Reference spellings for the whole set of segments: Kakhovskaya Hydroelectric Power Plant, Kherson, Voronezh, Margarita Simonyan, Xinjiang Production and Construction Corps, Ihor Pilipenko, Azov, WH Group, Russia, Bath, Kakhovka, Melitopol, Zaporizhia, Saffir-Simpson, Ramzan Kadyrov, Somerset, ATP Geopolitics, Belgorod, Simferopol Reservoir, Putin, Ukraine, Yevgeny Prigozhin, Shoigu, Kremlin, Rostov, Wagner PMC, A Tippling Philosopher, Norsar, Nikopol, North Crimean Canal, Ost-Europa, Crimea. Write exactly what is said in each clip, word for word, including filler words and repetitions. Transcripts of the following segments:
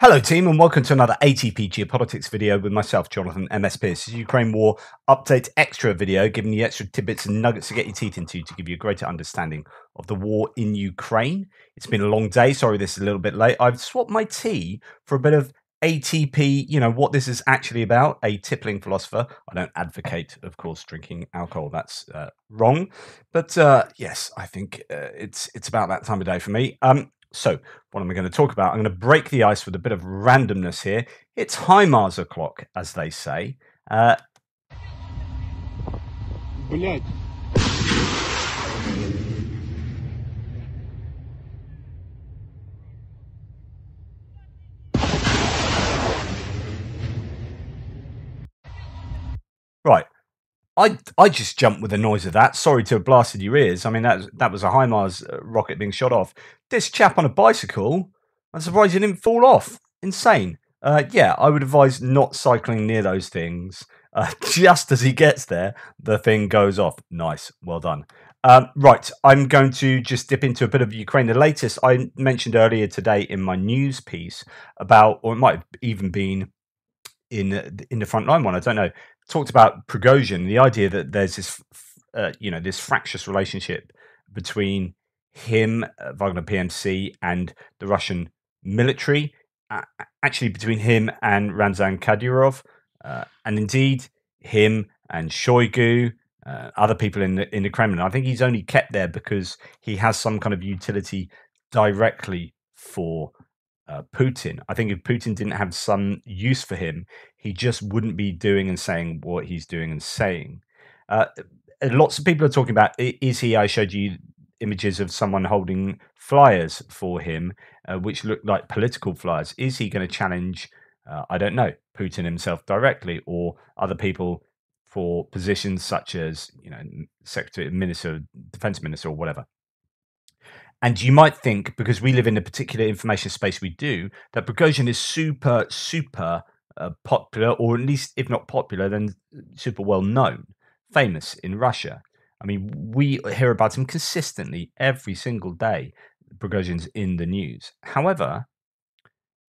Hello team and welcome to another A T P Geopolitics video with myself, Jonathan M S P. This is Ukraine War Update Extra video, giving you extra tidbits and nuggets to get your teeth into to give you a greater understanding of the war in Ukraine. It's been a long day, sorry this is a little bit late. I've swapped my tea for a bit of A T P, you know, what this is actually about, a tippling philosopher. I don't advocate, of course, drinking alcohol, that's uh, wrong. But uh, yes, I think uh, it's, it's about that time of day for me. Um, So, what am I going to talk about? I'm going to break the ice with a bit of randomness here. It's HIMARS o'clock, as they say. Uh... Right. I, I just jumped with the noise of that. Sorry to have blasted your ears. I mean, that, that was a HIMARS rocket being shot off. This chap on a bicycle, I'm surprised he didn't fall off. Insane. Uh, yeah, I would advise not cycling near those things. Uh, just as he gets there, the thing goes off. Nice. Well done. Um, right, I'm going to just dip into a bit of Ukraine. The latest I mentioned earlier today in my news piece about, or it might have even been in, in the frontline one, I don't know, talked about Prigozhin, the idea that there's this, uh, you know, this fractious relationship between him, uh, Wagner P M C, and the Russian military, uh, actually between him and Ramzan Kadyrov, uh, and indeed him and Shoigu, uh, other people in the, in the Kremlin. I think he's only kept there because he has some kind of utility directly for Uh, Putin. I think if Putin didn't have some use for him, he just wouldn't be doing and saying what he's doing and saying. Uh, lots of people are talking about, is he, I showed you images of someone holding flyers for him, uh, which look like political flyers. Is he going to challenge, uh, I don't know, Putin himself directly or other people for positions such as, you know, Secretary, Minister, Defense Minister or whatever? And you might think, because we live in the particular information space we do, that Prigozhin is super, super uh, popular, or at least, if not popular, then super well-known, famous in Russia. I mean, we hear about him consistently every single day. Prigozhin's in the news. However,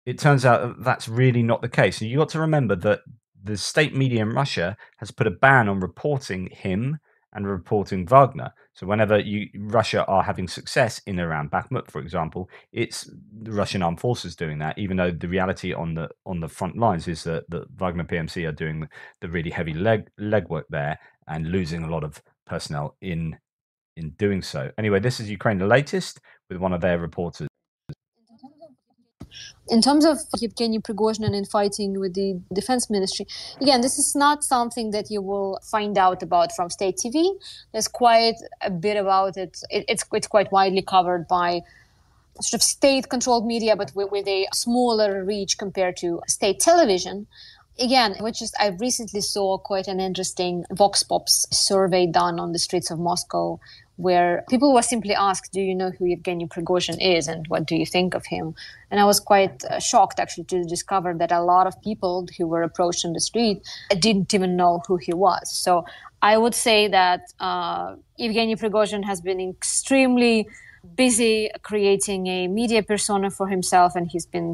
it turns out that that's really not the case. And you've got to remember that the state media in Russia has put a ban on reporting him and reporting Wagner. So whenever you, Russia are having success in around Bakhmut, for example, it's the Russian armed forces doing that, even though the reality on the on the front lines is that the Wagner P M C are doing the really heavy leg legwork there and losing a lot of personnel in in doing so. Anyway, this is Ukraine, the latest, with one of their reporters. In terms of Yevgeny Prigozhin and fighting with the defense ministry, again, this is not something that you will find out about from state T V. There's quite a bit about it. it it's, it's quite widely covered by sort of state-controlled media, but with, with a smaller reach compared to state television. Again, which is, I recently saw quite an interesting Vox Pops survey done on the streets of Moscow, where people were simply asked, do you know who Yevgeny Prigozhin is and what do you think of him? And I was quite uh, shocked, actually, to discover that a lot of people who were approached on the street didn't even know who he was. So I would say that uh, Yevgeny Prigozhin has been extremely busy creating a media persona for himself, and he's been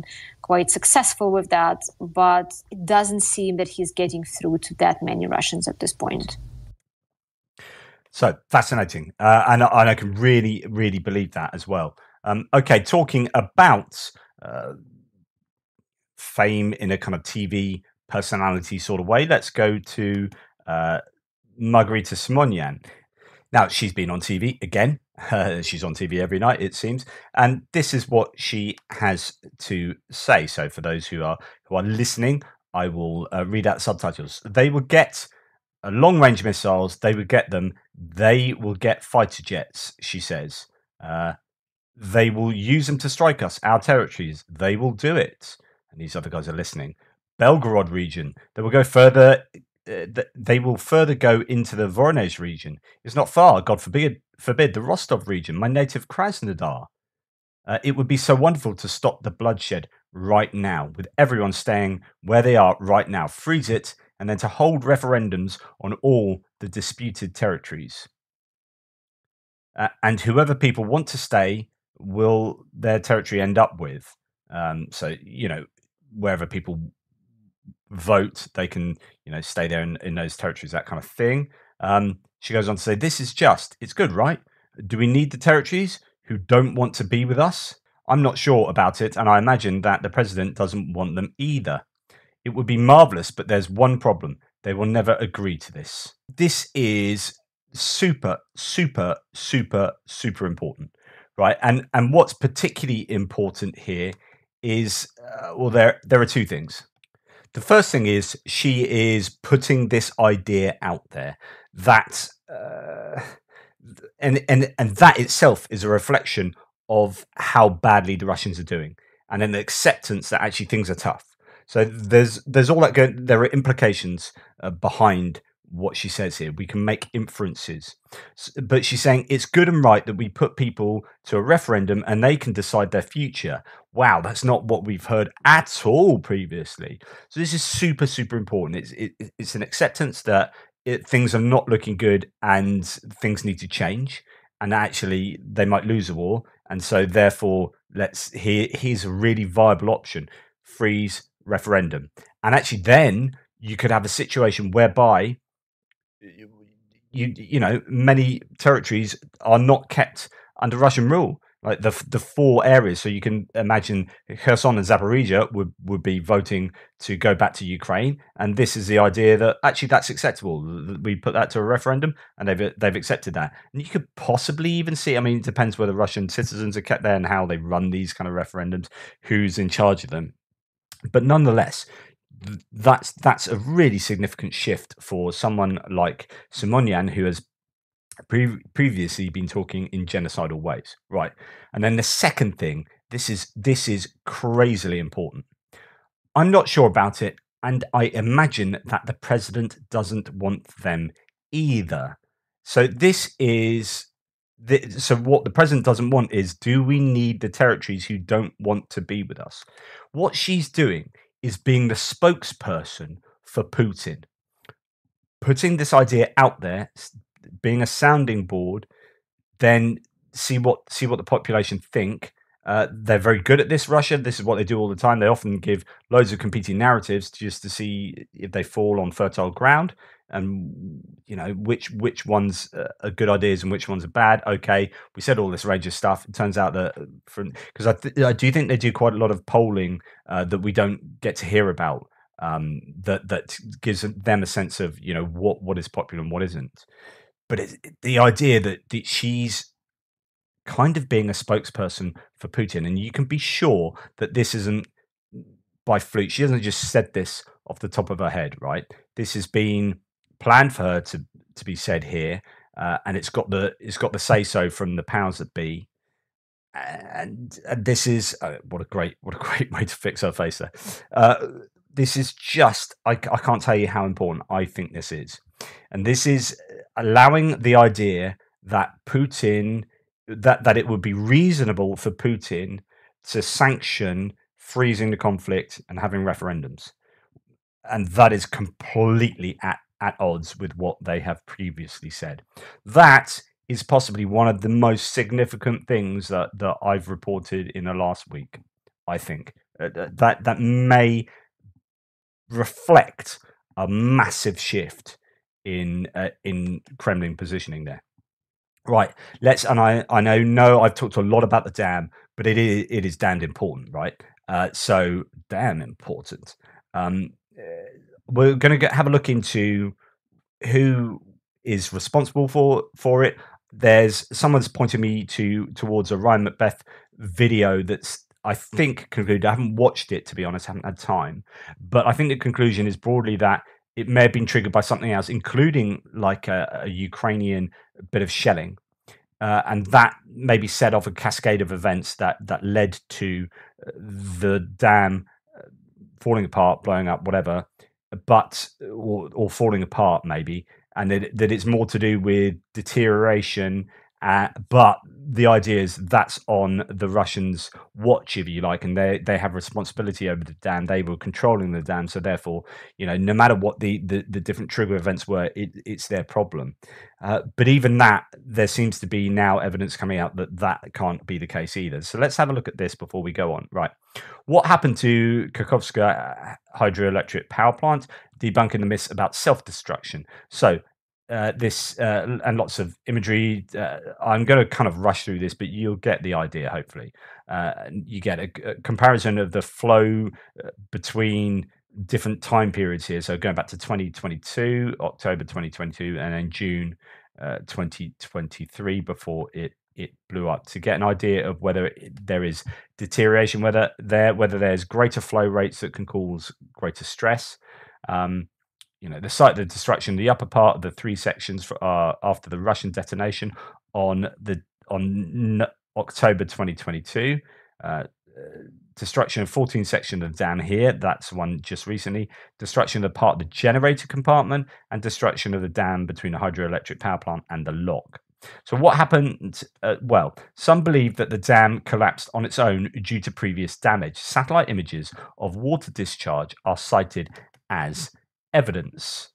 quite successful with that. But it doesn't seem that he's getting through to that many Russians at this point. So fascinating, uh, and, and I can really, really believe that as well. Um, okay, talking about uh, fame in a kind of T V personality sort of way, let's go to uh, Margarita Simonyan. Now, she's been on T V again. Uh, she's on T V every night, it seems. And this is what she has to say. So for those who are, who are listening, I will uh, read out subtitles. They will get Uh, long-range missiles, they would get them. They will get fighter jets, she says. Uh, they will use them to strike us, our territories. They will do it. And these other guys are listening. Belgorod region. They will go further. Uh, th they will further go into the Voronezh region. It's not far. God forbid, forbid the Rostov region, my native Krasnodar. Uh, it would be so wonderful to stop the bloodshed right now, with everyone staying where they are right now. Freeze it. And then to hold referendums on all the disputed territories. Uh, and whoever people want to stay will their territory end up with. Um, so, you know, wherever people vote, they can, you know, stay there in, in those territories, that kind of thing. Um, she goes on to say, this is just, it's good, right? Do we need the territories who don't want to be with us? I'm not sure about it, and I imagine that the president doesn't want them either. It would be marvellous, but there's one problem. They will never agree to this. This is super, super, super, super important, right? And and what's particularly important here is, uh, well, there there are two things. The first thing is she is putting this idea out there that, uh, and, and, and that itself is a reflection of how badly the Russians are doing, and then the acceptance that actually things are tough. So there's there's all that going. There are implications uh, behind what she says here. We can make inferences, but she's saying it's good and right that we put people to a referendum and they can decide their future. Wow, that's not what we've heard at all previously. So this is super super important. It's it, it's an acceptance that it, things are not looking good and things need to change, and actually they might lose a war, and so therefore let's here here's a really viable option: freeze. Referendum. And actually then you could have a situation whereby you you know many territories are not kept under Russian rule, like the the four areas. So you can imagine Kherson and Zaporizhia would would be voting to go back to Ukraine, and this is the idea that actually that's acceptable. We put that to a referendum and they've they've accepted that. And you could possibly even see, I mean, it depends whether Russian citizens are kept there and how they run these kind of referendums, who's in charge of them. But nonetheless, that's that's a really significant shift for someone like Simonyan, who has pre previously been talking in genocidal ways, right? And then the second thing, this is this is crazily important. I'm not sure about it, and I imagine that the president doesn't want them either. So this is the, so what the president doesn't want is, do we need the territories who don't want to be with us? What she's doing is being the spokesperson for Putin, putting this idea out there, being a sounding board, then see what see what the population think. Uh, they're very good at this, Russia. This is what they do all the time. They often give loads of competing narratives just to see if they fall on fertile ground, and you know which which ones are good ideas and which ones are bad. Okay, we said all this range of stuff. It turns out that, because I, th I do think they do quite a lot of polling uh, that we don't get to hear about, um, that that gives them a sense of you know what what is popular and what isn't. But it, the idea that, that she's kind of being a spokesperson for Putin, and you can be sure that this isn't by fluke. She hasn't just said this off the top of her head, right? This has been planned for her to to be said here, uh, and it's got the it's got the say so from the powers that be, and, and this is uh, what a great what a great way to fix her face there. Uh, this is just I, I can't tell you how important I think this is, and this is allowing the idea that Putin that that it would be reasonable for Putin to sanction freezing the conflict and having referendums, and that is completely at at odds with what they have previously said. That is possibly one of the most significant things that, that I've reported in the last week, I think. Uh, that, that may reflect a massive shift in, uh, in Kremlin positioning there. Right, let's, and I, I know, no, I've talked a lot about the dam, but it is, it is damned important, right? Uh, so, damn important. Um, we're going to have a look into who is responsible for for it. There's someone's pointed me to towards a Ryan McBeth video that's, I think, concluded. I haven't watched it, to be honest. I haven't had time, but I think the conclusion is broadly that it may have been triggered by something else, including like a, a Ukrainian bit of shelling, uh, and that maybe set off a cascade of events that that led to the dam falling apart, blowing up, whatever, but or, or falling apart maybe, and that, that it's more to do with deterioration Uh, but the idea is that's on the Russians' watch, if you like, and they they have responsibility over the dam. They were controlling the dam, so therefore, you know, no matter what the the, the different trigger events were, it, it's their problem. Uh, but even that, there seems to be now evidence coming out that that can't be the case either. So let's have a look at this before we go on. Right, what happened to Kakhovskaya Hydroelectric Power Plant? Debunking the myths about self-destruction. So. Uh, this uh, and lots of imagery. Uh, I'm going to kind of rush through this, but you'll get the idea, hopefully. Uh, you get a, a comparison of the flow between different time periods here. So going back to twenty twenty-two, October twenty twenty-two, and then June uh, twenty twenty-three before it, it blew up, to get an idea of whether it, there is deterioration, whether, there, whether there's greater flow rates that can cause greater stress. Um, You know, the site of the destruction, the upper part of the three sections for, uh, after the Russian detonation on the on October twenty twenty-two. Uh, destruction of fourteen section of dam here. That's one just recently. Destruction of the part of the generator compartment and destruction of the dam between the hydroelectric power plant and the lock. So what happened? Uh, well, some believe that the dam collapsed on its own due to previous damage. Satellite images of water discharge are cited as evidence,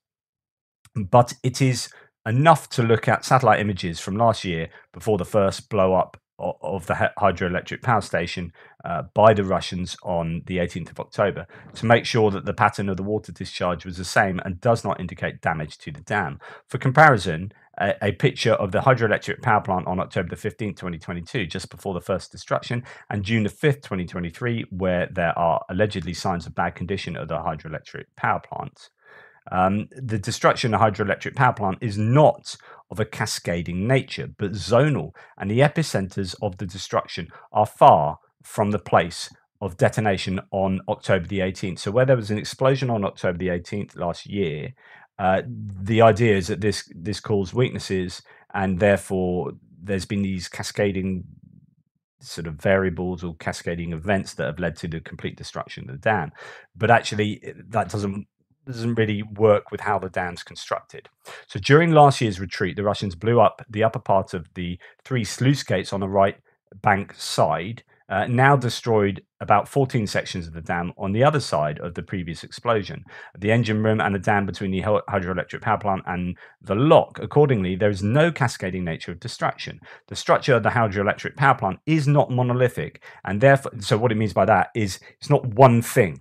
but it is enough to look at satellite images from last year before the first blow up of the hydroelectric power station uh, by the Russians on the eighteenth of October to make sure that the pattern of the water discharge was the same and does not indicate damage to the dam. For comparison, a, a picture of the hydroelectric power plant on October the fifteenth, twenty twenty-two, just before the first destruction, and June the fifth, twenty twenty-three, where there are allegedly signs of bad condition of the hydroelectric power plant. Um, the destruction of the hydroelectric power plant is not of a cascading nature, but zonal, and the epicenters of the destruction are far from the place of detonation on October the eighteenth. So where there was an explosion on October the eighteenth last year, uh, the idea is that this, this caused weaknesses, and therefore there's been these cascading sort of variables or cascading events that have led to the complete destruction of the dam. But actually, that doesn't doesn't really work with how the dam's constructed. So during last year's retreat, the Russians blew up the upper part of the three sluice gates on the right bank side, uh, now destroyed about fourteen sections of the dam on the other side of the previous explosion, the engine room and the dam between the hydroelectric power plant and the lock. Accordingly, there is no cascading nature of destruction. The structure of the hydroelectric power plant is not monolithic, and therefore, so what it means by that is it's not one thing.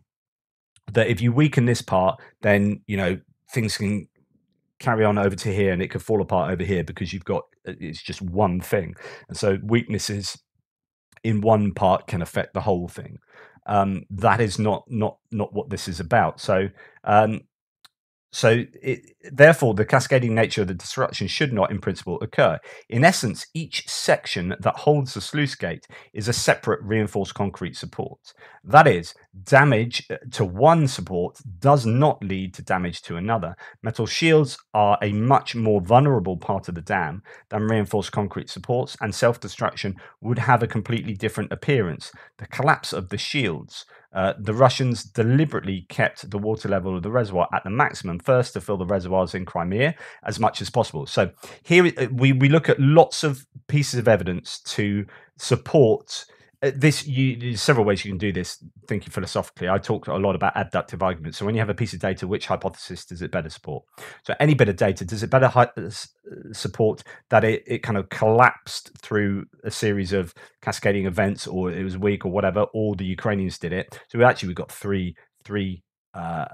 That if you weaken this part, then, you know, things can carry on over to here and it could fall apart over here because you've got, it's just one thing. And so weaknesses in one part can affect the whole thing. Um, that is not, not, not what this is about. So, um, So, it, therefore, the cascading nature of the destruction should not, in principle, occur. In essence, each section that holds the sluice gate is a separate reinforced concrete support. That is, damage to one support does not lead to damage to another. Metal shields are a much more vulnerable part of the dam than reinforced concrete supports, and self-destruction would have a completely different appearance. The collapse of the shields. Uh, the Russians deliberately kept the water level of the reservoir at the maximum first to fill the reservoirs in Crimea as much as possible. So here we, we look at lots of pieces of evidence to support uh, this. You, there's several ways you can do this, thinking philosophically. I talk a lot about abductive arguments. So when you have a piece of data, which hypothesis does it better support? So any bit of data, does it better support that it, it kind of collapsed through a series of cascading events, or it was weak, or whatever, or the Ukrainians did it? So we actually, we've got three three uh,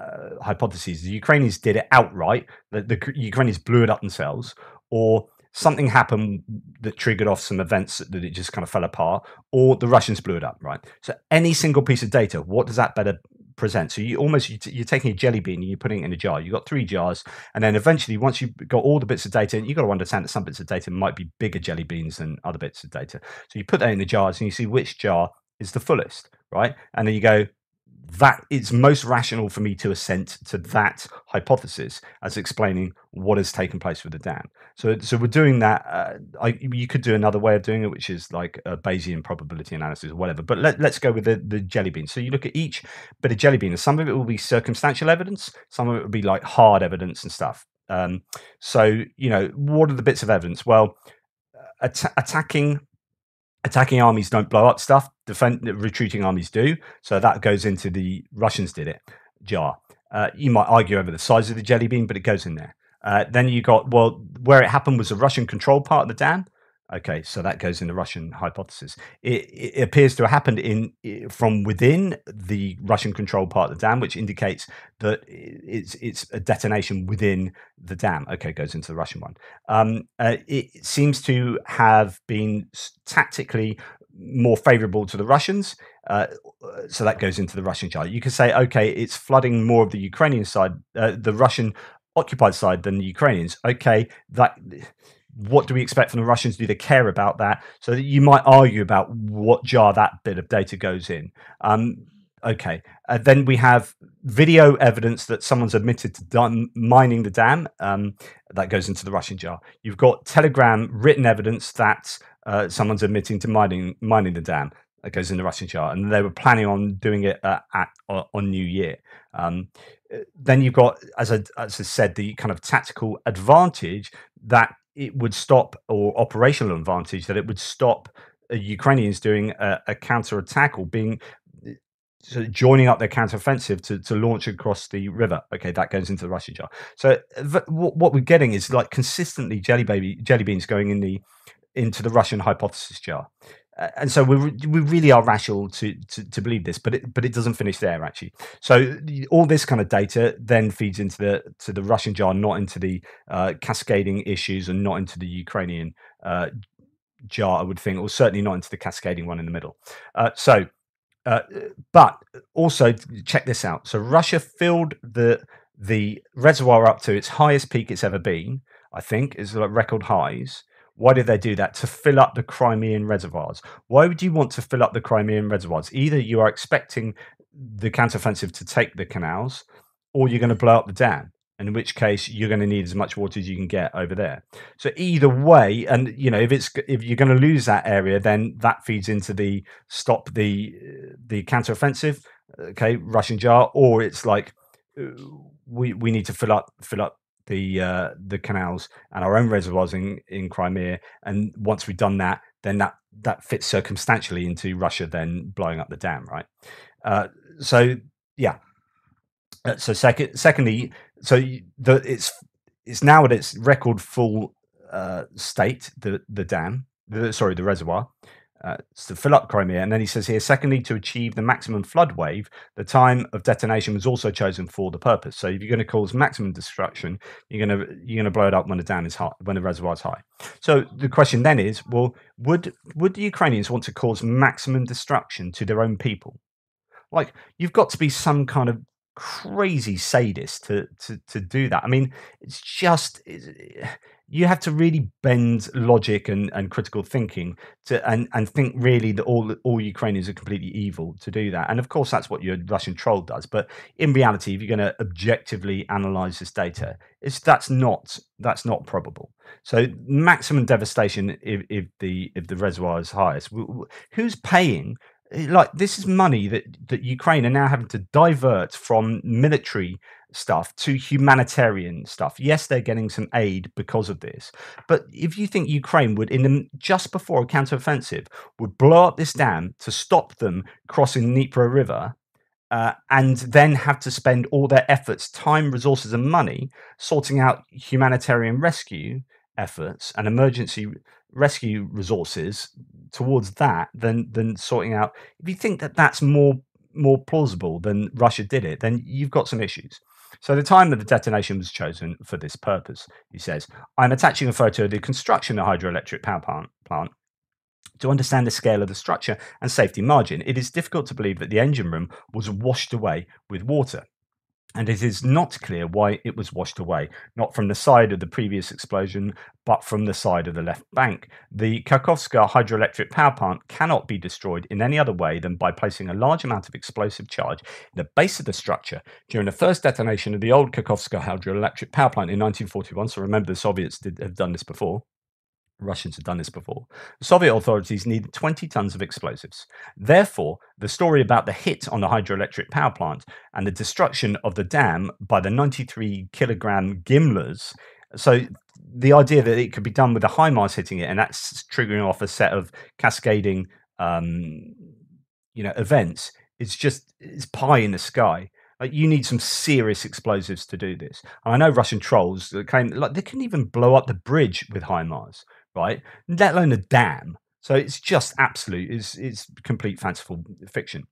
hypotheses. The Ukrainians did it outright. The, the Ukrainians blew it up themselves, or something happened that triggered off some events that it just kind of fell apart, or the Russians blew it up, right? So any single piece of data, what does that better present? So you almost, you're taking a jelly bean and you're putting it in a jar. You've got three jars, and then eventually, once you've got all the bits of data, and you've got to understand that some bits of data might be bigger jelly beans than other bits of data. So you put that in the jars and you see which jar is the fullest, right? And then you go, that it's most rational for me to assent to that hypothesis as explaining what has taken place with the dam. So, so we're doing that. Uh, I, you could do another way of doing it, which is like a Bayesian probability analysis or whatever. But let, let's go with the, the jelly bean. So you look at each bit of jelly bean, and some of it will be circumstantial evidence, some of it will be like hard evidence and stuff. Um, so, you know, what are the bits of evidence? Well, at attacking attacking armies don't blow up stuff. Defend retreating armies do. So that goes into the Russians did it jar. Uh, you might argue over the size of the jelly bean, but it goes in there. Uh, then you got, well, where it happened was a Russian controlled part of the dam. Okay, so that goes in the Russian hypothesis. It, it appears to have happened in from within the Russian-controlled part of the dam, which indicates that it's it's a detonation within the dam. Okay, goes into the Russian one. Um, uh, it seems to have been tactically more favorable to the Russians, uh, so that goes into the Russian chart. You could say, okay, it's flooding more of the Ukrainian side, uh, the Russian-occupied side than the Ukrainians. Okay, that... What do we expect from the Russians? Do they care about that? So that you might argue about what jar that bit of data goes in. Um, okay. Uh, then we have video evidence that someone's admitted to done mining the dam. Um, that goes into the Russian jar. You've got Telegram written evidence that uh, someone's admitting to mining mining the dam. That goes in the Russian jar. And they were planning on doing it uh, at, uh, on New Year. Um, then you've got, as I, as I said, the kind of tactical advantage that it would stop, or operational advantage that it would stop uh, Ukrainians doing a, a counter-attack or being so joining up their counter-offensive to, to launch across the river. Okay, that goes into the Russian jar. So what we're getting is like consistently jelly baby jelly beans going in the into the Russian hypothesis jar. Uh, and so we re we really are rational to, to to believe this, but it but it doesn't finish there actually. So all this kind of data then feeds into the to the Russian jar, not into the uh, cascading issues, and not into the Ukrainian uh, jar, I would think, or certainly not into the cascading one in the middle. Uh, so, uh, but also check this out. So Russia filled the the reservoir up to its highest peak it's ever been. I think is like record highs. Why did they do that? To fill up the Crimean reservoirs. Why would you want to fill up the Crimean reservoirs? Either you are expecting the counteroffensive to take the canals, or you're going to blow up the dam, in which case you're going to need as much water as you can get over there. So either way, and you know, if it's if you're going to lose that area, then that feeds into the stop the the counteroffensive, okay, Russian jar, or it's like we we need to fill up fill up the uh, the canals and our own reservoirs in, in Crimea, and once we've done that, then that that fits circumstantially into Russia then blowing up the dam, right? Uh, so yeah. So second, secondly, so the, it's it's now at its record full uh, state, the the dam, the, sorry, the reservoir. Uh, to fill up Crimea, and then he says here, secondly, to achieve the maximum flood wave, the time of detonation was also chosen for the purpose. So if you're going to cause maximum destruction, you're going to you're going to blow it up when the dam is high, when the reservoir is high. So the question then is, well, would would the Ukrainians want to cause maximum destruction to their own people? Like, you've got to be some kind of crazy sadist to to to do that. I mean, it's just. It's, you have to really bend logic and, and critical thinking to and, and think really that all all Ukrainians are completely evil to do that. And of course, that's what your Russian troll does. But in reality, if you're going to objectively analyze this data, it's that's not that's not probable. So maximum devastation if, if the if the reservoir is highest. Who's paying? Like, this is money that that Ukraine are now having to divert from military stuff to humanitarian stuff. Yes, they're getting some aid because of this, but if you think Ukraine would, in the, just before a counteroffensive, would blow up this dam to stop them crossing Dnipro River, uh, and then have to spend all their efforts, time, resources, and money sorting out humanitarian rescue efforts and emergency rescue resources towards that, than than sorting out. If you think that that's more more plausible than Russia did it, then you've got some issues. So the time of the detonation was chosen for this purpose, he says. I'm attaching a photo of the construction of the hydroelectric power plant to understand the scale of the structure and safety margin. It is difficult to believe that the engine room was washed away with water, and it is not clear why it was washed away, not from the side of the previous explosion, but from the side of the left bank. The Kakhovskaya Hydroelectric Power Plant cannot be destroyed in any other way than by placing a large amount of explosive charge in the base of the structure. During the first detonation of the old Kakhovskaya Hydroelectric Power Plant in nineteen forty-one, so remember the Soviets did, have done this before, Russians had done this before, the Soviet authorities needed twenty tons of explosives. Therefore, the story about the hit on the hydroelectric power plant and the destruction of the dam by the ninety-three kilogram GIMLers, so the idea that it could be done with a HIMARS hitting it, and that's triggering off a set of cascading, um, you know, events. It's just it's pie in the sky. Like, you need some serious explosives to do this. And I know Russian trolls claim like they couldn't even blow up the bridge with HIMARS, right? Let alone a dam. So it's just absolute. It's it's complete fanciful fiction.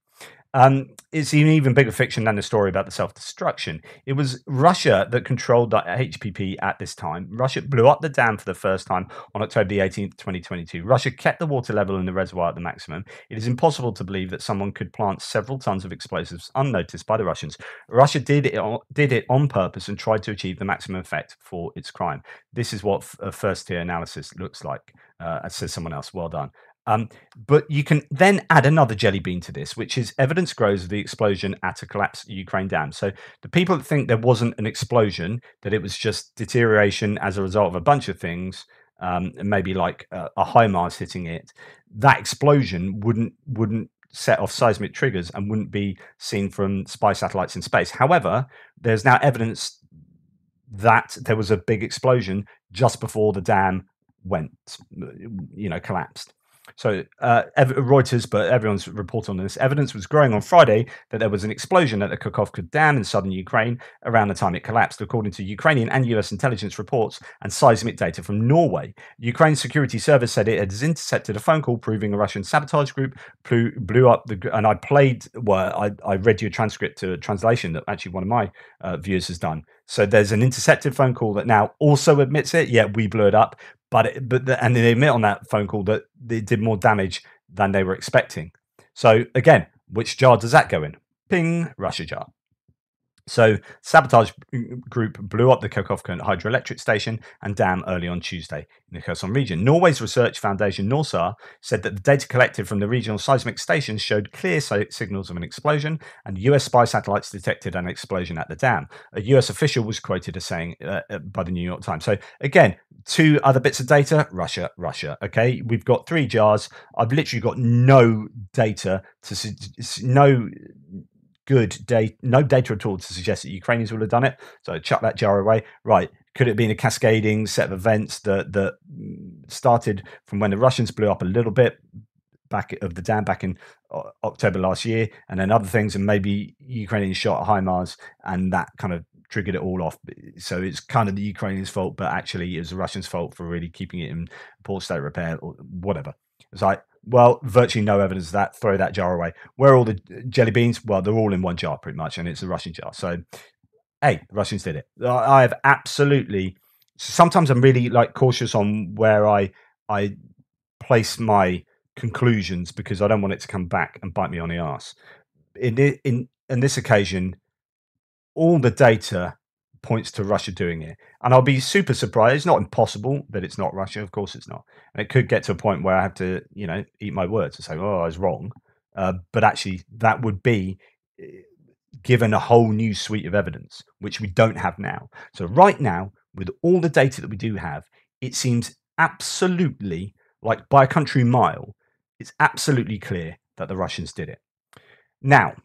Um, it's an even bigger fiction than the story about the self-destruction. It was Russia that controlled the H P P at this time. Russia blew up the dam for the first time on October eighteenth, twenty twenty-two. Russia kept the water level in the reservoir at the maximum. It is impossible to believe that someone could plant several tons of explosives unnoticed by the Russians. Russia did it, did it on purpose and tried to achieve the maximum effect for its crime. This is what a first-tier analysis looks like, uh, says someone else. Well done. Um, but you can then add another jelly bean to this, which is evidence grows of the explosion at a collapsed Ukraine dam. So the people that think there wasn't an explosion, that it was just deterioration as a result of a bunch of things, um, and maybe like a, a HIMARS hitting it, that explosion wouldn't wouldn't set off seismic triggers and wouldn't be seen from spy satellites in space. However, there's now evidence that there was a big explosion just before the dam went, you know, collapsed. So uh, Reuters, but everyone's report on this, evidence was growing on Friday that there was an explosion at the Kakhovskaya Dam in southern Ukraine around the time it collapsed, according to Ukrainian and U S intelligence reports and seismic data from Norway. Ukraine's security service said it has intercepted a phone call proving a Russian sabotage group blew, blew up the... And I played... Well, I, I read you a transcript to a translation that actually one of my uh, viewers has done. So there's an intercepted phone call that now also admits it. Yeah, we blew it up. But, it, but the, and they admit on that phone call that they did more damage than they were expecting. So again, which jar does that go in? Ping, Russia jar. So sabotage group blew up the Kakhovskaya hydroelectric station and dam early on Tuesday in the Kherson region. Norway's research foundation Norsar said that the data collected from the regional seismic stations showed clear signals of an explosion, and U S spy satellites detected an explosion at the dam. A U S official was quoted as saying uh, by the New York Times. So again, two other bits of data, Russia, Russia. Okay, we've got three jars. I've literally got no data to no. Good data, no data at all to suggest that Ukrainians would have done it. So chuck that jar away. Right? Could it have been a cascading set of events that that started from when the Russians blew up a little bit back of the dam back in October last year, and then other things, and maybe Ukrainians shot a HIMARS, and that kind of triggered it all off. So it's kind of the Ukrainians' fault, but actually it was the Russians' fault for really keeping it in poor state of repair or whatever. It's like, well, virtually no evidence of that. Throw that jar away. Where are all the jelly beans? Well, they're all in one jar pretty much, and it's a Russian jar. So, hey, Russians did it. I have absolutely... Sometimes I'm really like cautious on where I I place my conclusions because I don't want it to come back and bite me on the arse. In, in, in this occasion, all the data points to Russia doing it. And I'll be super surprised. It's not impossible that it's not Russia. Of course it's not. And it could get to a point where I have to, you know, eat my words and say, oh, I was wrong. Uh, but actually that would be given a whole new suite of evidence, which we don't have now. So right now, with all the data that we do have, it seems absolutely, like by a country mile, it's absolutely clear that the Russians did it. Now,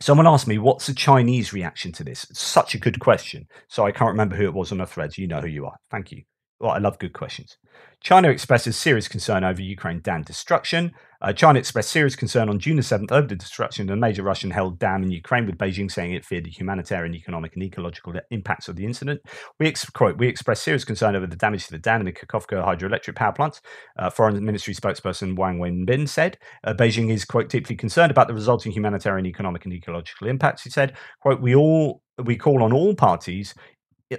someone asked me, what's the Chinese reaction to this? It's such a good question. So I can't remember who it was on the threads. You know who you are. Thank you. Well, I love good questions. China expresses serious concern over Ukraine dam destruction. Uh, China expressed serious concern on June the seventh over the destruction of a major Russian-held dam in Ukraine, with Beijing saying it feared the humanitarian, economic, and ecological impacts of the incident. We, ex quote, we express serious concern over the damage to the dam in the Kakhovskaya hydroelectric power plant, uh, Foreign Ministry spokesperson Wang Wenbin said. Uh, Beijing is, quote, deeply concerned about the resulting humanitarian, economic, and ecological impacts, he said. Quote, we, all, we call on all parties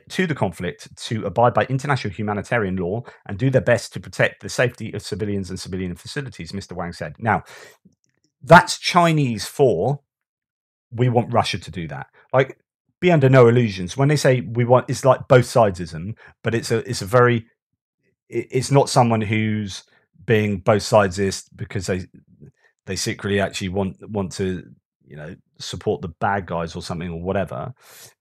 to the conflict to abide by international humanitarian law and do their best to protect the safety of civilians and civilian facilities, Mister Wang said. Now, that's Chinese for we want Russia to do that. Like, be under no illusions. When they say we want, it's like both sidesism, but it's a, it's a very, it's not someone who's being both sidesist because they, they secretly actually want, want to, you know, support the bad guys or something or whatever.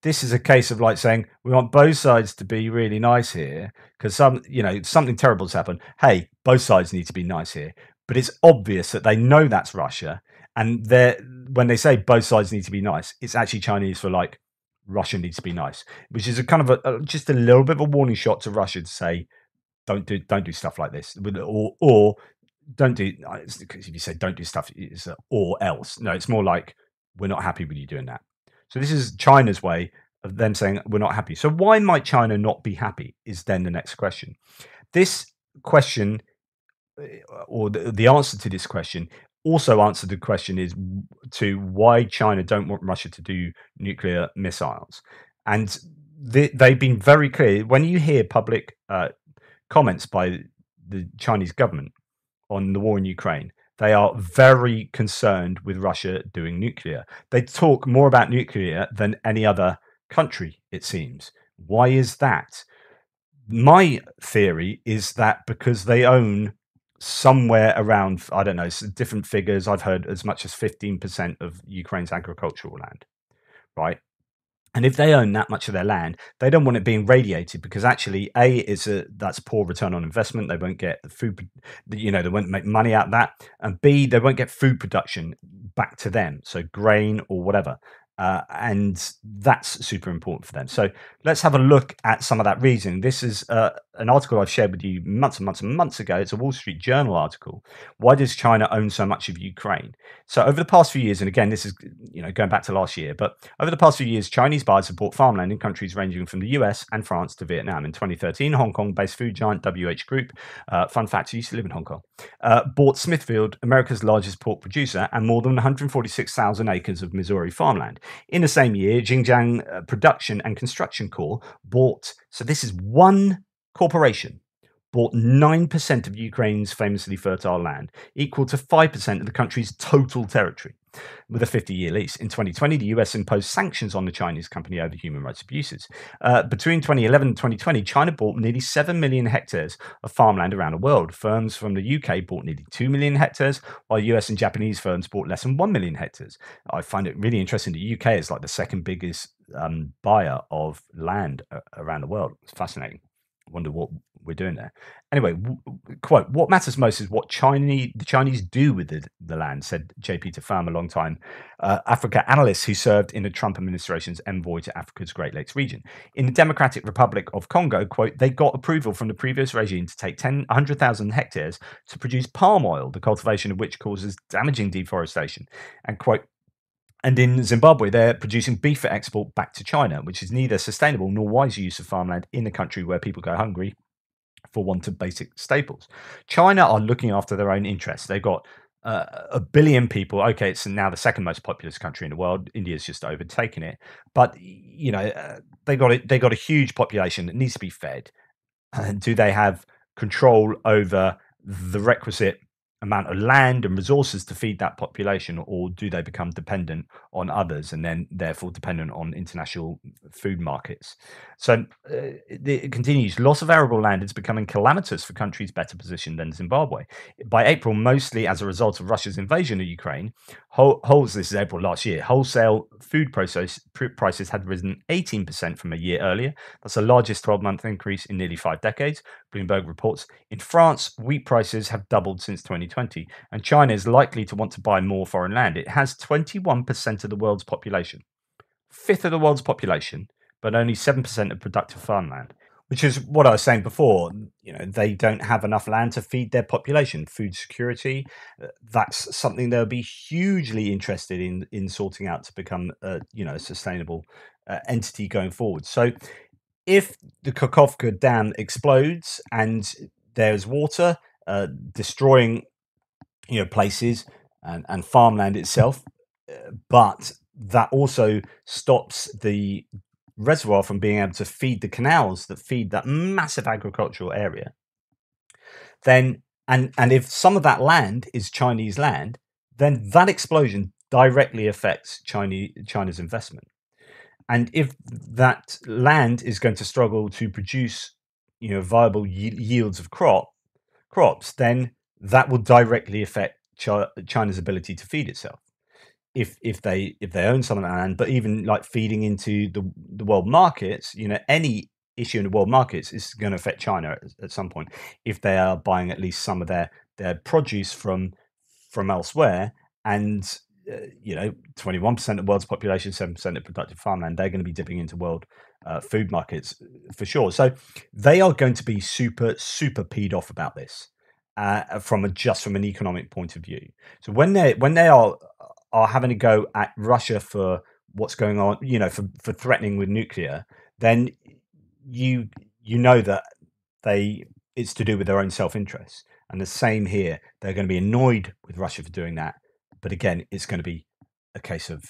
This is a case of like saying we want both sides to be really nice here because some, you know, something terrible's happened. Hey, both sides need to be nice here, but it's obvious that they know that's Russia, and they're when they say both sides need to be nice, it's actually Chinese for like Russia needs to be nice, which is a kind of a, a just a little bit of a warning shot to Russia to say, don't do don't do stuff like this, or or don't do. Because if you say don't do stuff, it's a, or else. No, it's more like we're not happy with you doing that. So this is China's way of them saying we're not happy. So why might China not be happy? Is then the next question. This question, or the, the answer to this question. Also answered the question is to why China don't want Russia to do nuclear missiles. And they, they've been very clear. When you hear public uh, comments by the Chinese government on the war in Ukraine, they are very concerned with Russia doing nuclear. They talk more about nuclear than any other country, it seems. Why is that? My theory is that because they own somewhere around, I don't know, different figures. I've heard as much as fifteen percent of Ukraine's agricultural land, right? And if they own that much of their land, they don't want it being radiated because actually, A, is a that's poor return on investment. They won't get food, you know, they won't make money out of that. And B, they won't get food production back to them. So grain or whatever. Uh, and that's super important for them. So let's have a look at some of that reasoning. This is uh, an article I've shared with you months and months and months ago. It's a Wall Street Journal article. Why does China own so much of Ukraine? So over the past few years, and again, this is you know going back to last year, but over the past few years, Chinese buyers have bought farmland in countries ranging from the U S and France to Vietnam. In twenty thirteen, Hong Kong-based food giant W H Group, uh, fun fact, I used to live in Hong Kong, uh, bought Smithfield, America's largest pork producer, and more than one hundred forty-six thousand acres of Missouri farmland. In the same year, Xinjiang uh, Production and Construction Corps bought, so this is one corporation, bought nine percent of Ukraine's famously fertile land, equal to five percent of the country's total territory, with a fifty-year lease. In twenty twenty, the U S imposed sanctions on the Chinese company over human rights abuses. Uh, between twenty eleven and twenty twenty, China bought nearly seven million hectares of farmland around the world. Firms from the U K bought nearly two million hectares, while U S and Japanese firms bought less than one million hectares. I find it really interesting that the U K is like the second biggest um, buyer of land around the world. It's fascinating. I wonder what we're doing there. Anyway, quote, what matters most is what Chinese, the Chinese do with the, the land, said J P to Pham, a long-time uh, Africa analyst who served in the Trump administration's envoy to Africa's Great Lakes region. In the Democratic Republic of Congo, quote, they got approval from the previous regime to take one hundred thousand hectares to produce palm oil, the cultivation of which causes damaging deforestation. And quote, and in Zimbabwe, they're producing beef for export back to China, which is neither sustainable nor wise use of farmland in a country where people go hungry for want of basic staples. China are looking after their own interests. They've got uh, a billion people. Okay, it's now the second most populous country in the world. India's just overtaken it. But, you know, uh, they got it. They got a huge population that needs to be fed. And do they have control over the requisite amount of land and resources to feed that population, or do they become dependent on others and then therefore dependent on international food markets? So uh, it continues. Loss of arable land is becoming calamitous for countries better positioned than Zimbabwe. By April, mostly as a result of Russia's invasion of Ukraine, whole, holes, this is April last year, wholesale food process, prices had risen eighteen percent from a year earlier. That's the largest twelve-month increase in nearly five decades. Bloomberg reports. In France, wheat prices have doubled since twenty twenty, and China is likely to want to buy more foreign land. It has twenty-one percent of the world's population, fifth of the world's population, but only seven percent of productive farmland, which is what I was saying before. You know, they don't have enough land to feed their population. Food security, that's something they'll be hugely interested in, in sorting out to become a, you know, a sustainable uh, entity going forward. So if the Kakhovskaya Dam explodes and there's water uh, destroying, you know, places and, and farmland itself, but that also stops the reservoir from being able to feed the canals that feed that massive agricultural area, then and and if some of that land is Chinese land, then that explosion directly affects Chinese China's investment. And if that land is going to struggle to produce, you know, viable yields of crop crops, then that will directly affect China's ability to feed itself. If if they if they own some of that land, but even like feeding into the the world markets, you know, any issue in the world markets is going to affect China at, at some point if they are buying at least some of their their produce from from elsewhere and uh, you know, twenty-one percent of the world's population, seven percent of productive farmland, they're going to be dipping into world uh, food markets for sure. So they are going to be super, super peed off about this uh, from a, just from an economic point of view. So when they when they are are having a go at Russia for what's going on, you know, for, for threatening with nuclear, then you you know that they it's to do with their own self-interest. And the same here, they're going to be annoyed with Russia for doing that. But again, it's going to be a case of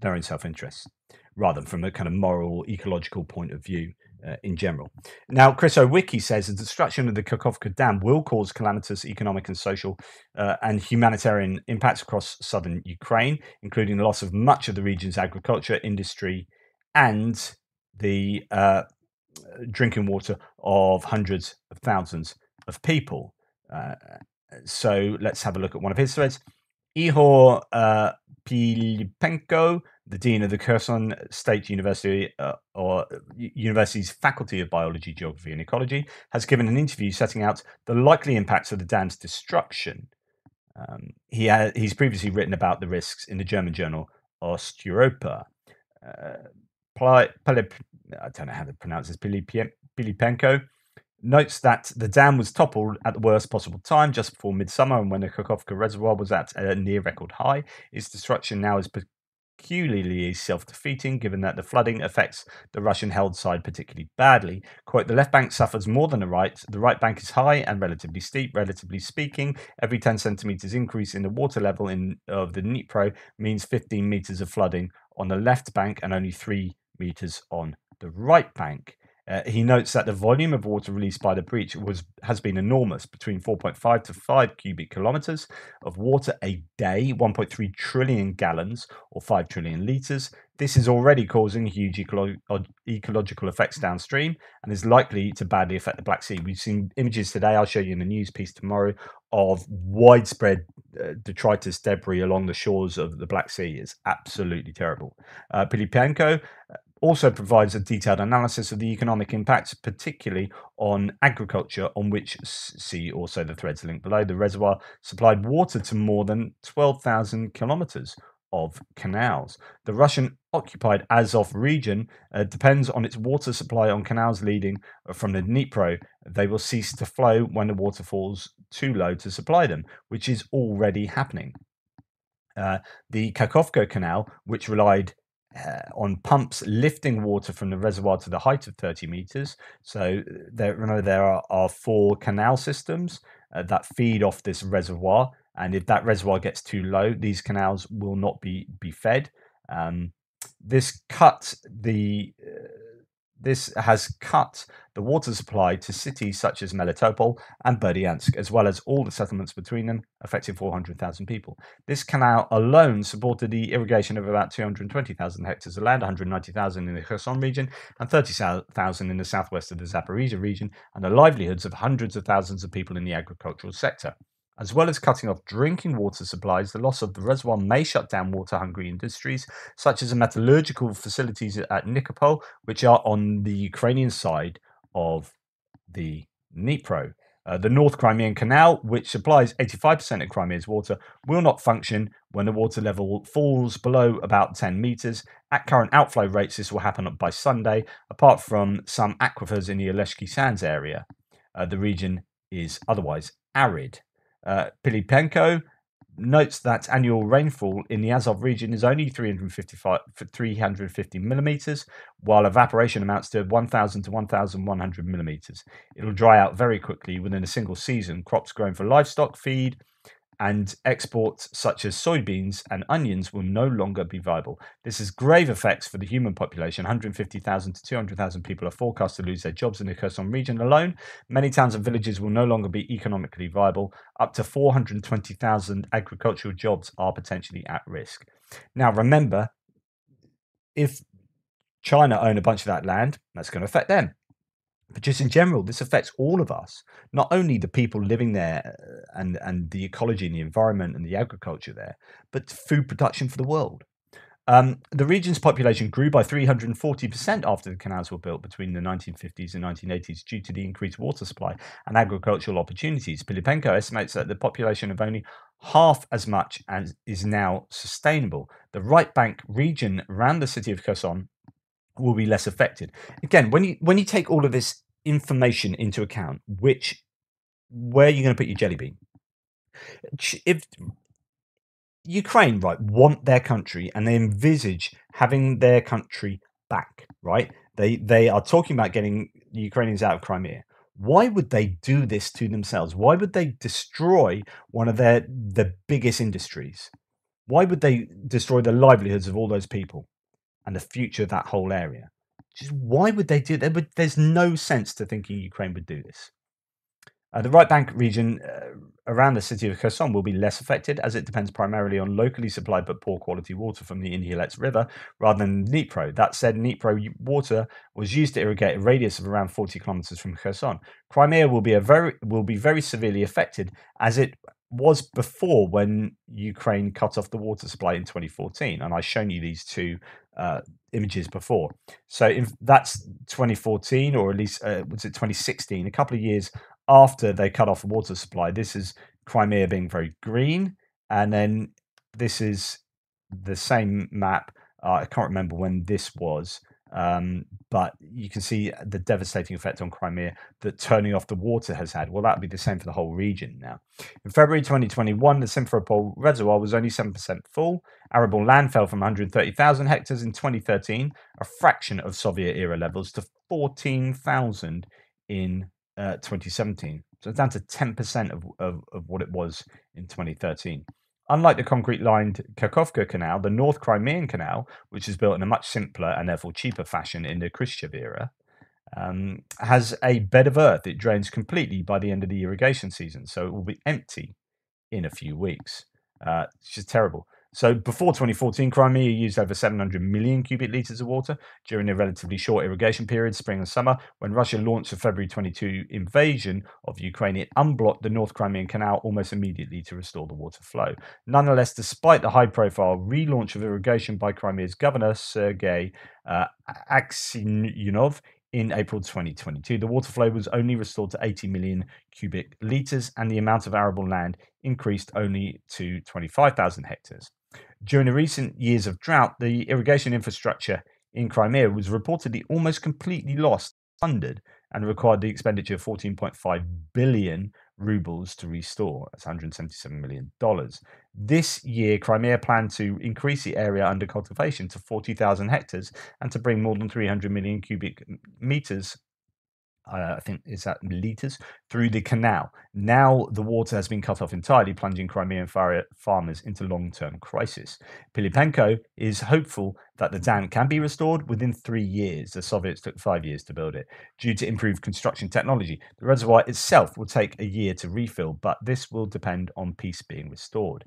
their own self-interest rather than from a kind of moral, ecological point of view uh, in general. Now, Chris Orwicki says the destruction of the Kakhovka Dam will cause calamitous economic and social uh, and humanitarian impacts across southern Ukraine, including the loss of much of the region's agriculture, industry, and the uh, drinking water of hundreds of thousands of people. Uh, so let's have a look at one of his threads. Ihor uh, Pilipenko, the dean of the Kherson State University uh, or University's Faculty of Biology, Geography and Ecology, has given an interview setting out the likely impacts of the dam's destruction. Um, he ha he's previously written about the risks in the German journal Ost-Europa. Uh, I don't know how to pronounce this. Pilipenko notes that the dam was toppled at the worst possible time, just before midsummer, and when the Kakhovka reservoir was at a near-record high. Its destruction now is peculiarly self-defeating, given that the flooding affects the Russian-held side particularly badly. Quote, the left bank suffers more than the right. The right bank is high and relatively steep. Relatively speaking, every ten centimetres increase in the water level in of the Dnipro means fifteen metres of flooding on the left bank and only three metres on the right bank. Uh, he notes that the volume of water released by the breach was has been enormous, between four point five to five cubic kilometers of water a day, one point three trillion gallons or five trillion liters. This is already causing huge ecolo ecological effects downstream and is likely to badly affect the Black Sea. We've seen images today, I'll show you in the news piece tomorrow, of widespread uh, detritus debris along the shores of the Black Sea. It's absolutely terrible. Uh, Pilipenko also provides a detailed analysis of the economic impacts, particularly on agriculture, on which see also the threads linked below. The reservoir supplied water to more than twelve thousand kilometers of canals. The Russian-occupied Azov region uh, depends on its water supply on canals leading from the Dnipro. They will cease to flow when the water falls too low to supply them, which is already happening. Uh, the Kakhovka Canal, which relied Uh, on pumps lifting water from the reservoir to the height of thirty meters. So there, remember, there are, are four canal systems uh, that feed off this reservoir. And if that reservoir gets too low, these canals will not be, be fed. Um, this cut the... Uh, This has cut the water supply to cities such as Melitopol and Berdyansk, as well as all the settlements between them, affecting four hundred thousand people. This canal alone supported the irrigation of about two hundred twenty thousand hectares of land, one hundred ninety thousand in the Kherson region and thirty thousand in the southwest of the Zaporizhia region, and the livelihoods of hundreds of thousands of people in the agricultural sector. As well as cutting off drinking water supplies, the loss of the reservoir may shut down water-hungry industries, such as the metallurgical facilities at Nikopol, which are on the Ukrainian side of the Dnipro. Uh, the North Crimean Canal, which supplies eighty-five percent of Crimea's water, will not function when the water level falls below about ten metres. At current outflow rates, this will happen by Sunday, apart from some aquifers in the Oleshki Sands area. Uh, the region is otherwise arid. Uh, Pilipenko notes that annual rainfall in the Azov region is only three hundred fifty millimeters, while evaporation amounts to one thousand to one thousand one hundred millimeters. It'll dry out very quickly within a single season. Crops grown for livestock feed and exports such as soybeans and onions will no longer be viable. This has grave effects for the human population. one hundred fifty thousand to two hundred thousand people are forecast to lose their jobs in the Kherson region alone. Many towns and villages will no longer be economically viable. Up to four hundred twenty thousand agricultural jobs are potentially at risk. Now, remember, if China own a bunch of that land, that's going to affect them. But just in general, this affects all of us, not only the people living there and, and the ecology and the environment and the agriculture there, but food production for the world. Um, the region's population grew by three hundred forty percent after the canals were built between the nineteen fifties and nineteen eighties due to the increased water supply and agricultural opportunities. Pilipenko estimates that the population of only half as much as is now sustainable. The right bank region around the city of Kherson will be less affected. Again, when you when you take all of this information into account, which where are you going to put your jelly bean? If Ukraine, right, want their country and they envisage having their country back, right? They they are talking about getting the Ukrainians out of Crimea. Why would they do this to themselves? Why would they destroy one of their the biggest industries? Why would they destroy the livelihoods of all those people and the future of that whole area? Just why would they do that? But there's no sense to thinking Ukraine would do this. Uh, the right bank region uh, around the city of Kherson will be less affected, as it depends primarily on locally supplied but poor quality water from the Ihor River rather than Dnipro. That said, Dnipro water was used to irrigate a radius of around forty kilometers from Kherson. Crimea will be a very will be very severely affected, as it was before when Ukraine cut off the water supply in twenty fourteen, and I've shown you these two uh, images before. So if that's twenty fourteen, or at least uh, was it twenty sixteen, a couple of years after they cut off the water supply. This is Crimea being very green, and then this is the same map. Uh, I can't remember when this was, um, but you can see the devastating effect on Crimea that turning off the water has had. Well, that would be the same for the whole region now. In February twenty twenty-one, the Simferopol reservoir was only seven percent full. Arable land fell from one hundred thirty thousand hectares in twenty thirteen, a fraction of Soviet-era levels, to fourteen thousand in Uh, twenty seventeen. So it's down to ten percent of, of, of what it was in twenty thirteen. Unlike the concrete-lined Kakhovskaya Canal, the North Crimean Canal, which was built in a much simpler and therefore cheaper fashion in the Khrushchev era, um, has a bed of earth. It drains completely by the end of the irrigation season, so it will be empty in a few weeks. Uh, it's just terrible. So before twenty fourteen, Crimea used over seven hundred million cubic litres of water during a relatively short irrigation period, spring and summer. When Russia launched the February twenty-two invasion of Ukraine, it unblocked the North Crimean Canal almost immediately to restore the water flow. Nonetheless, despite the high-profile relaunch of irrigation by Crimea's governor, Sergei uh, Aksyonov, in April twenty twenty-two, the water flow was only restored to eighty million cubic litres, and the amount of arable land increased only to twenty-five thousand hectares. During the recent years of drought, the irrigation infrastructure in Crimea was reportedly almost completely lost, plundered, and required the expenditure of fourteen point five billion rubles to restore. That's one hundred seventy-seven million dollars. This year, Crimea planned to increase the area under cultivation to forty thousand hectares and to bring more than three hundred million cubic meters, uh, I think, is that liters, through the canal. Now the water has been cut off entirely, plunging Crimean far farmers into long-term crisis. Pilipenko is hopeful that the dam can be restored within three years. The Soviets took five years to build it. Due to improved construction technology, the reservoir itself will take a year to refill, but this will depend on peace being restored.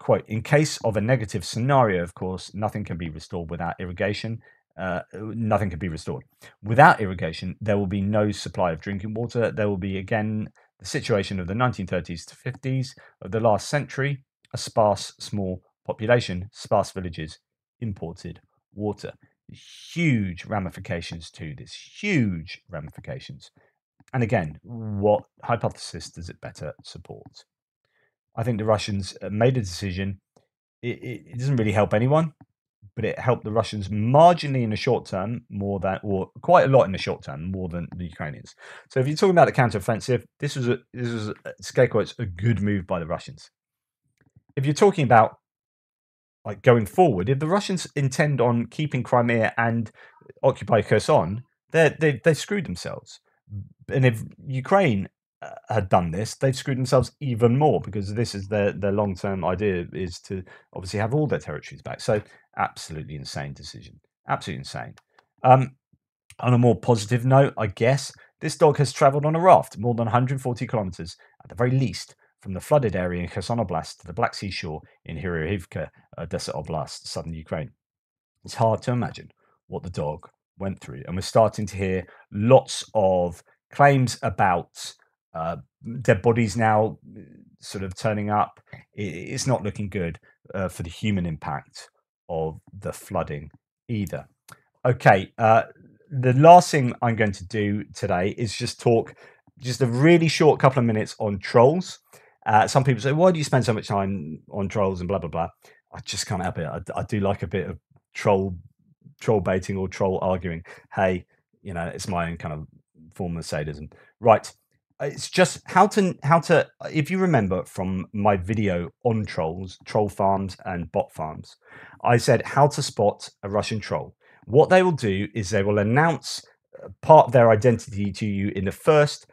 Quote, in case of a negative scenario, of course, nothing can be restored without irrigation. Uh, nothing can be restored. Without irrigation, there will be no supply of drinking water. There will be, again, the situation of the nineteen thirties to fifties of the last century, a sparse, small population, sparse villages, imported water. Huge ramifications to this, huge ramifications. And again, what hypothesis does it better support? I think the Russians made a decision. It, it, it doesn't really help anyone, but it helped the Russians marginally in the short term, more than, or quite a lot in the short term, more than the Ukrainians. So if you're talking about the counteroffensive, this was a, this was a, scare quotes, a good move by the Russians. If you're talking about like going forward, if the Russians intend on keeping Crimea and occupy Kherson, they they they screwed themselves. And if Ukraine had done this, they've screwed themselves even more, because this is their their long-term idea, is to obviously have all their territories back. So absolutely insane decision, absolutely insane. Um on a more positive note, I guess, this dog has traveled on a raft more than one hundred forty kilometers at the very least from the flooded area in Kherson Oblast to the Black Sea shore in Hryvnia, Odessa Oblast, southern Ukraine. It's hard to imagine what the dog went through, and we're starting to hear lots of claims about Uh, dead bodies now sort of turning up. It's not looking good uh, for the human impact of the flooding either. Okay, uh, the last thing I'm going to do today is just talk just a really short couple of minutes on trolls. Uh, some people say, why do you spend so much time on trolls and blah, blah, blah? I just can't help it. I, I do like a bit of troll troll baiting or troll arguing. Hey, you know, it's my own kind of form of sadism. Right. It's just how to, how to, if you remember from my video on trolls, troll farms and bot farms, I said how to spot a Russian troll. What they will do is they will announce part of their identity to you in the first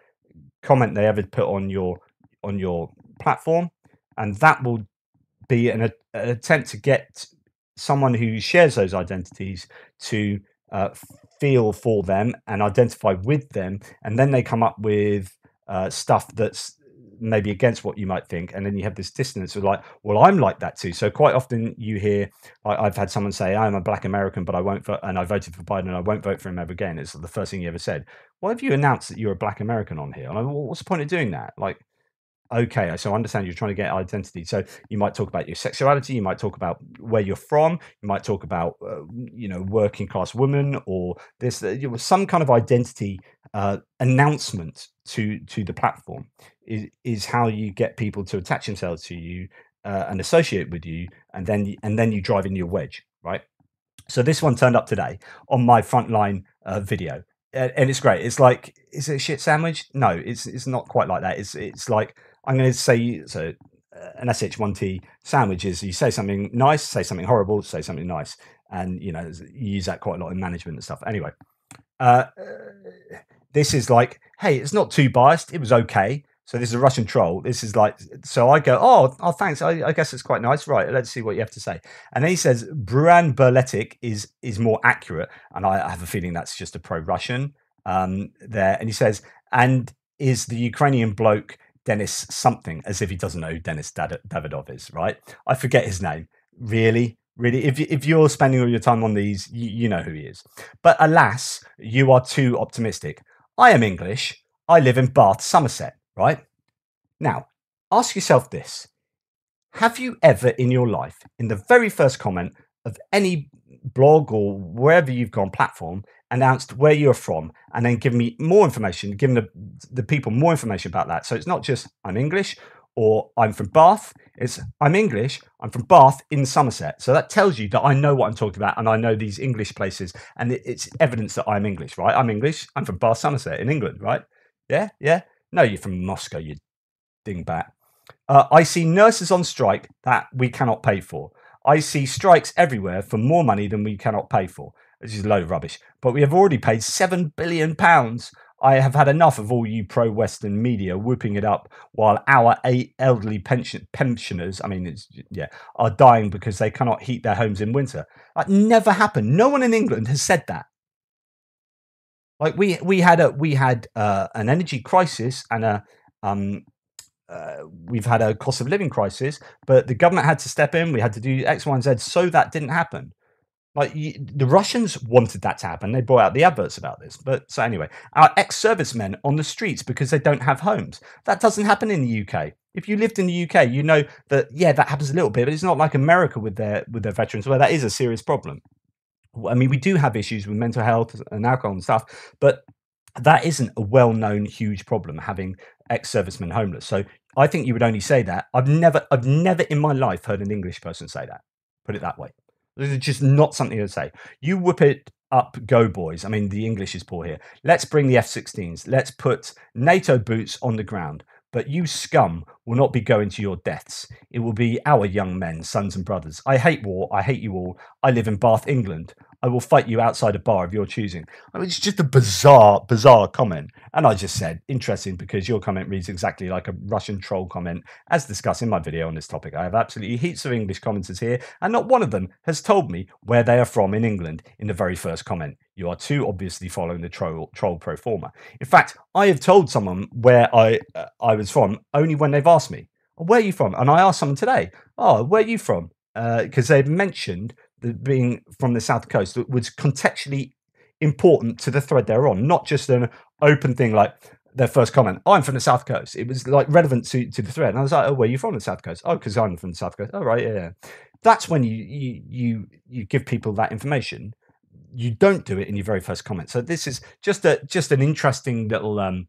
comment they ever put on your on your platform, and that will be an, a, an attempt to get someone who shares those identities to uh, feel for them and identify with them, and then they come up with uh, stuff that's maybe against what you might think, and then you have this dissonance of like, well, I'm like that too. So quite often you hear, I, I've had someone say, I'm a black American, but I won't vote, and I voted for Biden, and I won't vote for him ever again. It's the first thing you ever said. Why have you announced that you're a black American on here? And I, well, what's the point of doing that? Like, okay, so I understand you're trying to get identity. So you might talk about your sexuality, you might talk about where you're from, you might talk about, uh, you know, working class women or this, uh, some kind of identity uh, announcement to, to the platform is, is how you get people to attach themselves to you uh, and associate with you. And then, and then you drive in your wedge, right? So this one turned up today on my frontline uh, video. And it's great. It's like, is it a shit sandwich? No, it's it's not quite like that. It's it's like, I'm going to say, so an S H one T sandwich is you say something nice, say something horrible, say something nice. And, you know, you use that quite a lot in management and stuff. Anyway, uh, this is like, hey, it's not too biased. It was okay. So this is a Russian troll. This is like, so I go, oh, oh thanks. I, I guess it's quite nice. Right, let's see what you have to say. And then he says, Bruan Berletic is is more accurate. And I, I have a feeling that's just a pro-Russian um, there. And he says, and is the Ukrainian bloke Dennis something, as if he doesn't know who Dennis Davidov is, right? I forget his name. Really? Really? If, if you're spending all your time on these, you, you know who he is. But alas, you are too optimistic. I am English. I live in Bath, Somerset. Right? Now, ask yourself this. Have you ever in your life, in the very first comment of any blog or wherever you've gone platform, announced where you're from and then given me more information, given the, the people more information about that? So it's not just I'm English or I'm from Bath. It's I'm English, I'm from Bath in Somerset. So that tells you that I know what I'm talking about and I know these English places and it, it's evidence that I'm English, right? I'm English, I'm from Bath, Somerset in England, right? Yeah, yeah. No, you're from Moscow, you dingbat. Uh, I see nurses on strike that we cannot pay for. I see strikes everywhere for more money than we cannot pay for. This is a load of rubbish. But we have already paid seven billion pounds. I have had enough of all you pro-Western media whooping it up while our eight elderly pension pensioners, I mean, it's, yeah, are dying because they cannot heat their homes in winter. That never happened. No one in England has said that. Like we we had a we had uh, an energy crisis and a um, uh, we've had a cost of living crisis, but the government had to step in. We had to do X, Y, and Z, so that didn't happen. Like you, the Russians wanted that to happen. They brought out the adverts about this. But so anyway, our ex-servicemen on the streets because they don't have homes. That doesn't happen in the U K. If you lived in the U K, you know that yeah, that happens a little bit, but it's not like America with their with their veterans, where that is a serious problem. I mean, we do have issues with mental health and alcohol and stuff, but that isn't a well-known huge problem, having ex-servicemen homeless. So I think you would only say that. I've never, I've never in my life heard an English person say that, put it that way. This is just not something to say. You whip it up, go boys. I mean, the English is poor here. Let's bring the F sixteens. Let's put NATO boots on the ground. But you scum will not be going to your deaths. It will be our young men, sons and brothers. I hate war. I hate you all. I live in Bath, England. I will fight you outside a bar of your choosing. I mean, it's just a bizarre, bizarre comment. And I just said, interesting, because your comment reads exactly like a Russian troll comment, as discussed in my video on this topic. I have absolutely heaps of English commenters here, and not one of them has told me where they are from in England in the very first comment. You are too obviously following the troll, troll pro forma. In fact, I have told someone where I, uh, I was from only when they've asked me, oh, where are you from? And I asked someone today, oh, where are you from? Because uh, they've mentioned that being from the South Coast was contextually important to the thread they're on, not just an open thing like their first comment, oh, I'm from the South Coast. It was like relevant to, to the thread. And I was like, oh, where are you from the South Coast? Oh, because I'm from the South Coast. Oh, right, yeah, yeah. That's when you, you, you, you give people that information. You don't do it in your very first comment. So this is just a just an interesting little um,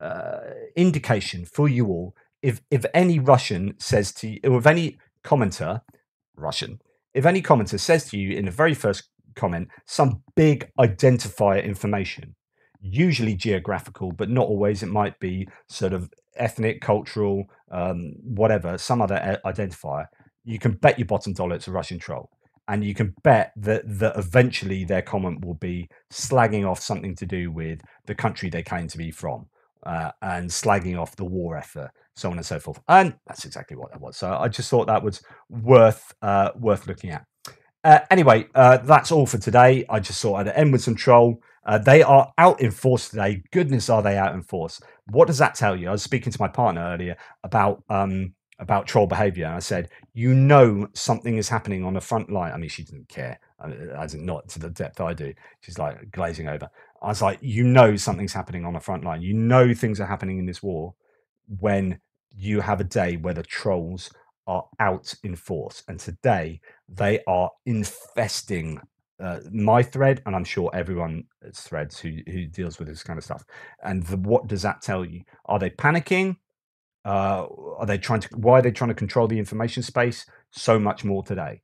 uh, indication for you all if if any Russian says to you, or if any commenter, Russian, if any commenter says to you in the very first comment some big identifier information, usually geographical, but not always, it might be sort of ethnic, cultural, um, whatever, some other identifier, you can bet your bottom dollar it's a Russian troll. And you can bet that, that eventually their comment will be slagging off something to do with the country they claim to be from, uh, and slagging off the war effort, so on and so forth. And that's exactly what that was. So I just thought that was worth uh, worth looking at. Uh, anyway, uh, that's all for today. I just thought I'd end with some troll. Uh, they are out in force today. Goodness, are they out in force. What does that tell you? I was speaking to my partner earlier about... Um, about troll behavior, and I said, you know, something is happening on the front line. I mean, she didn't care, as in not to the depth I do. She's like glazing over. I was like, you know, something's happening on the front line. You know, things are happening in this war when you have a day where the trolls are out in force. And today they are infesting uh, my thread, and I'm sure everyone's threads who, who deals with this kind of stuff. And the, what does that tell you? Are they panicking? Uh, are they trying to, why are they trying to control the information space so much more today?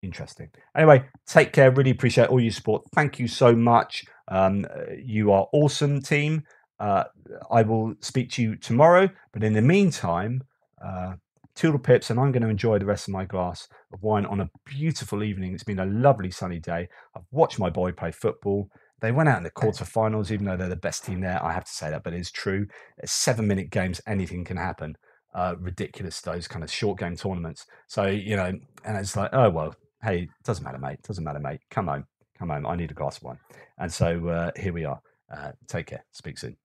Interesting. Anyway, take care. Really appreciate all your support. Thank you so much. Um, you are awesome, team. Uh, I will speak to you tomorrow. But in the meantime, uh, toodle pips, and I'm going to enjoy the rest of my glass of wine on a beautiful evening. It's been a lovely sunny day. I've watched my boy play football. They went out in the quarterfinals, even though they're the best team there. I have to say that, but it's true. It's seven-minute games, anything can happen. Uh, ridiculous, those kind of short-game tournaments. So, you know, and it's like, oh, well, hey, doesn't matter, mate. Doesn't matter, mate. Come home. Come home. I need a glass of wine. And so uh, here we are. Uh, take care. Speak soon.